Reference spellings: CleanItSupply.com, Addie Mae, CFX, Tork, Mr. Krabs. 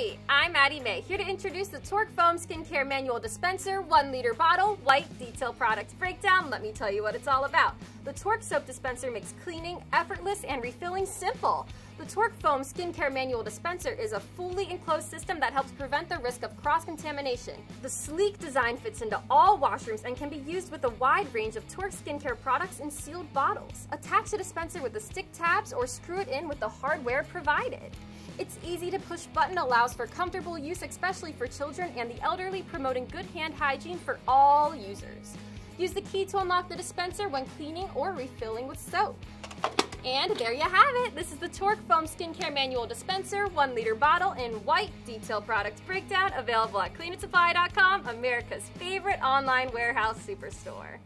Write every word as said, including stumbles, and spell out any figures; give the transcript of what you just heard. Hey, I'm Addie Mae, here to introduce the Tork Foam Skincare Manual Dispenser one liter Bottle White Detail Product Breakdown. Let me tell you what it's all about. The Tork Soap Dispenser makes cleaning effortless and refilling simple. The Tork Foam Skincare Manual Dispenser is a fully enclosed system that helps prevent the risk of cross-contamination. The sleek design fits into all washrooms and can be used with a wide range of Tork skincare products in sealed bottles. Attach the dispenser with the stick tabs or screw it in with the hardware provided. Its easy-to-push button allows for comfortable use, especially for children and the elderly, promoting good hand hygiene for all users. Use the key to unlock the dispenser when cleaning or refilling with soap. And there you have it! This is the Tork Foam Skincare Manual Dispenser, one liter bottle in white, detail product breakdown, available at Clean It Supply dot com, America's favorite online warehouse superstore.